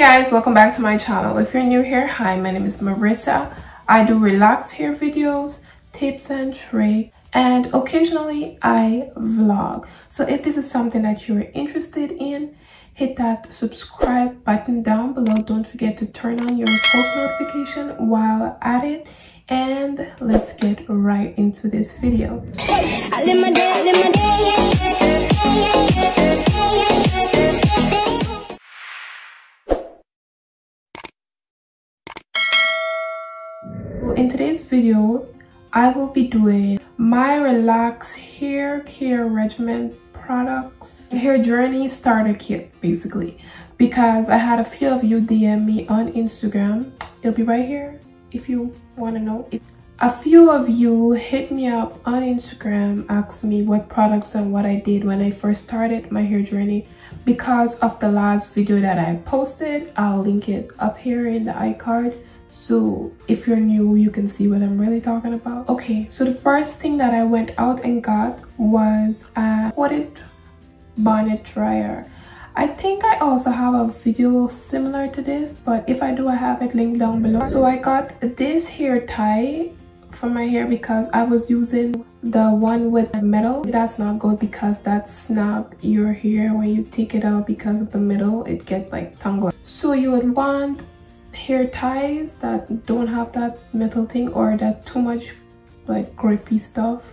Hey guys, welcome back to my channel. If you're new here, hi, my name is Marissa. I do relaxed hair videos, tips and tricks, and occasionally I vlog. So if this is something that you're interested in, hit that subscribe button down below. Don't forget to turn on your post notification while at it, and let's get right into this video. In today's video, I will be doing my relaxed hair care regimen products, hair journey starter kit, basically, because I had a few of you DM me on Instagram. It'll be right here if you want to know. A few of you hit me up on Instagram, asked me what products and what I did when I first started my hair journey because of the last video that I posted. I'll link it up here in the iCard, so if you're new, you can see what I'm really talking about. Okay, so the first thing that I went out and got was a coated bonnet dryer. I think I also have a video similar to this, but if I do, I have it linked down below. So I got this hair tie for my hair because I was using the one with the metal. That's not good because that snaps your hair when you take it out because of the metal. It gets like tangled. So you would want hair ties that don't have that metal thing or that too much like grippy stuff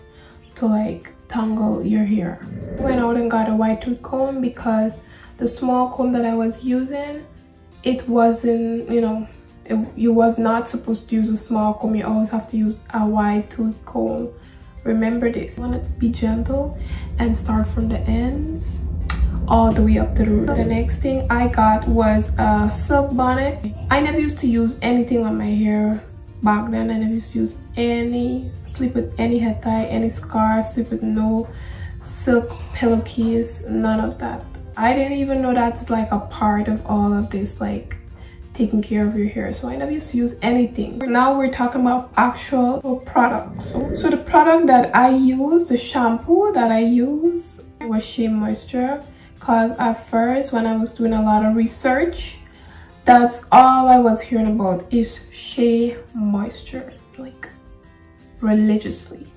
to like tangle your hair. I went out and got a wide tooth comb because the small comb that I was using, it wasn't, you know, you was not supposed to use a small comb. You always have to use a wide tooth comb. Remember this. I want to be gentle and start from the ends all the way up to the root. The next thing I got was a silk bonnet. I never used to use anything on my hair back then. I never used to use any, sleep with any head tie, any scarf, sleep with no silk pillowcase, none of that. I didn't even know that's like a part of all of this, like taking care of your hair. So I never used to use anything. Now we're talking about actual products. So the product that I use, the shampoo that I use was Shea Moisture, because at first when I was doing a lot of research, that's all I was hearing about is Shea Moisture, like religiously.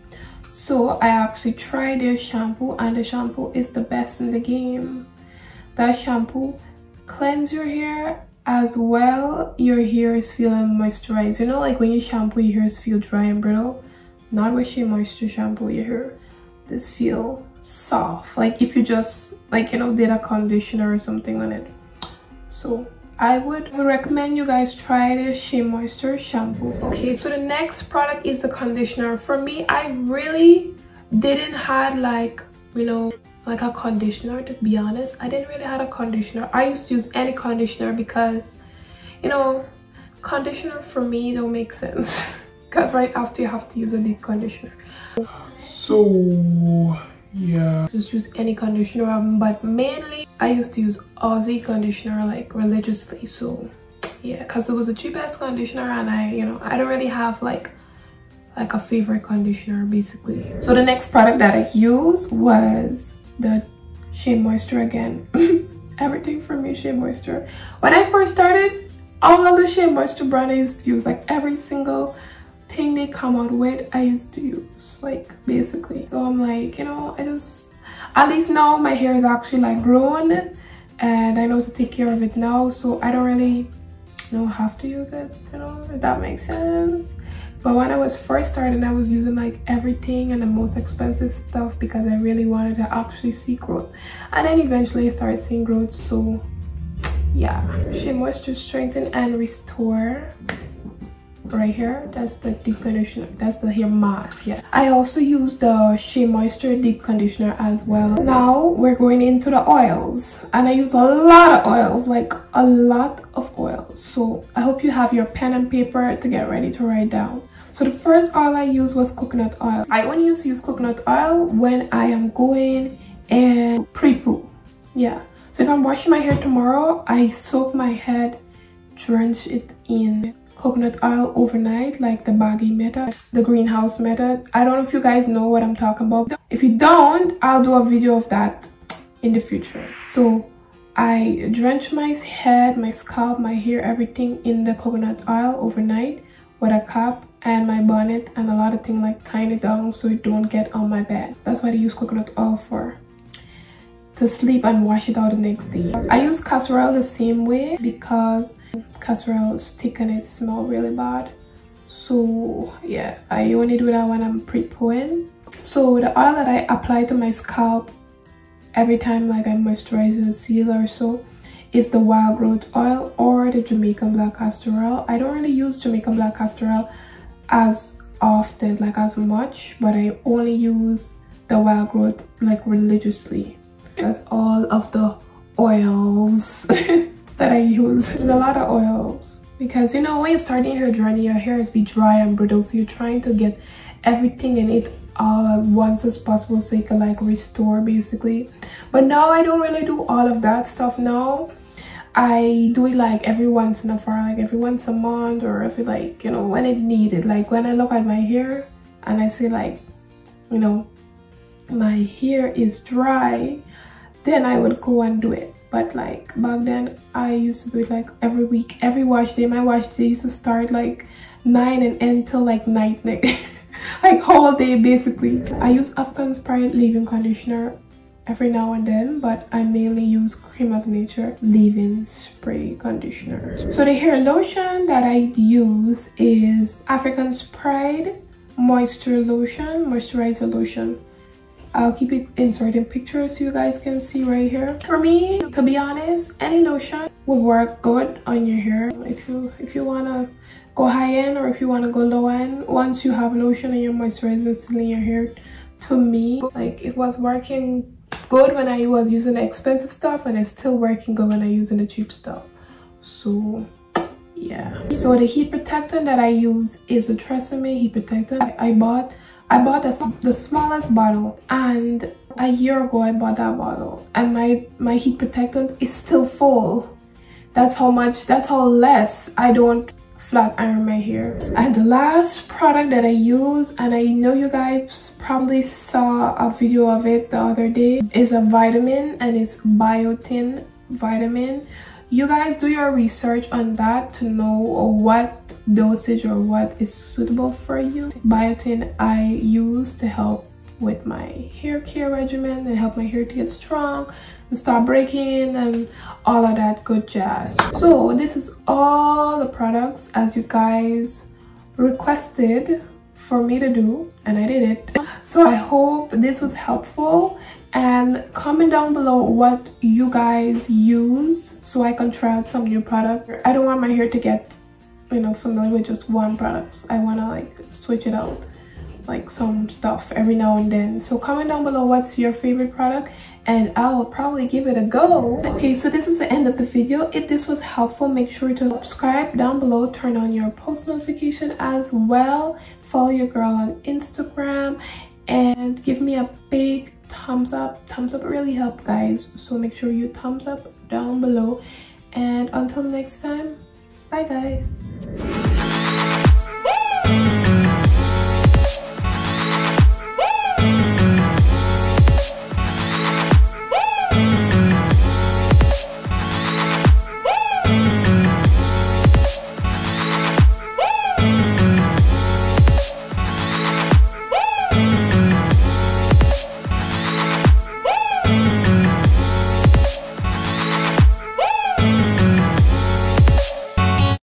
So I actually tried their shampoo, and the shampoo is the best in the game. That shampoo cleanses your hair as well. Your hair is feeling moisturized. You know, like when you shampoo, your hairs feel dry and brittle. Not with Shea Moisture shampoo, your hair this feel soft. Like if you just like, you know, did a conditioner or something on it. So I would recommend you guys try the Shea Moisture shampoo. Okay, so the next product is the conditioner. For me, I really didn't have like, you know, like a conditioner, to be honest. I didn't really have a conditioner. I used to use any conditioner because, you know, conditioner for me don't make sense because right after you have to use a deep conditioner. So yeah, just use any conditioner, but mainly I used to use Aussie conditioner like religiously. So yeah, because it was the cheapest conditioner, and I, you know, I don't really have like a favorite conditioner basically. So the next product that I used was the Shea Moisture again. Everything for me Shea Moisture. When I first started, all the Shea Moisture brand I used to use, like every single thing they come out with, I used to use, like basically. So I'm like, you know, I just, at least now my hair is actually like grown and I know to take care of it now, so I don't really, you know, have to use it, you know, if that makes sense. But when I was first starting, I was using like everything and the most expensive stuff because I really wanted to actually see growth. And then eventually I started seeing growth, so yeah. Shea Moisture Strengthen and Restore right here. That's the deep conditioner. That's the hair mask, yeah. I also use the Shea Moisture deep conditioner as well. Now we're going into the oils, and I use a lot of oils, like a lot of oils. So I hope you have your pen and paper to get ready to write down. So the first oil I used was coconut oil. I only used to use coconut oil when I am going and pre-poo, yeah. So if I'm washing my hair tomorrow, I soak my head, drench it in coconut oil overnight, like the baggy method, the greenhouse method. I don't know if you guys know what I'm talking about. If you don't, I'll do a video of that in the future. So I drench my head, my scalp, my hair, everything in the coconut oil overnight with a cup and my bonnet and a lot of things, like tying it down so it don't get on my bed. That's what I use coconut oil for, to sleep and wash it out the next day. I use castor oil the same way because castor oil is thick and it smells really bad. So yeah, I only do that when I'm pre-pooing. So the oil that I apply to my scalp every time, like I moisturize and seal or so, is the Wild Growth oil or the Jamaican black castor oil. I don't really use Jamaican black castor oil as often, like as much, but I only use the Wild Growth like religiously. That's all of the oils that I use. There's a lot of oils because, you know, when you're starting your journey, your hair is be dry and brittle, so you're trying to get everything in it all at once as possible so you can like restore basically. But now I don't really do all of that stuff now. I do it like every once in a while, like every once a month, or every, like, you know, when it needed. Like when I look at my hair and I see, like, you know, my hair is dry, then I would go and do it. But like back then I used to do it like every week, every wash day. My wash day used to start like 9 and end till like night, like whole day basically. I use African Pride leave-in conditioner every now and then, but I mainly use Cream of Nature leave-in spray conditioner. So the hair lotion that I use is African Pride moisture lotion, moisturizer lotion. I'll keep it inserting pictures so you guys can see right here. For me, to be honest, any lotion will work good on your hair. If you wanna go high end or if you wanna go low end, once you have lotion and your moisturizer still in your hair, to me, like, it was working good when I was using the expensive stuff, and it's still working good when I using the cheap stuff. So yeah. So the heat protectant that I use is the Tresemmé heat protectant. I bought the smallest bottle, and a year ago I bought that bottle, and my heat protectant is still full. That's how less I don't flat iron my hair. And the last product that I use, and I know you guys probably saw a video of it the other day, is a vitamin, and it's biotin vitamin. You guys do your research on that to know what dosage or what is suitable for you. Biotin I use to help with my hair care regimen and help my hair to get strong and stop breaking and all of that good jazz. So this is all the products as you guys requested for me to do, and I did it. So I hope this was helpful, and comment down below what you guys use so I can try out some new product. I don't want my hair to get, you know, familiar with just one product. I want to like switch it out, like some stuff every now and then. So comment down below what's your favorite product, and I'll probably give it a go. Okay, so this is the end of the video. If this was helpful, make sure to subscribe down below, turn on your post notification as well, follow your girl on Instagram, and give me a big thumbs up. Thumbs up really help, guys, so make sure you thumbs up down below. And until next time, bye guys.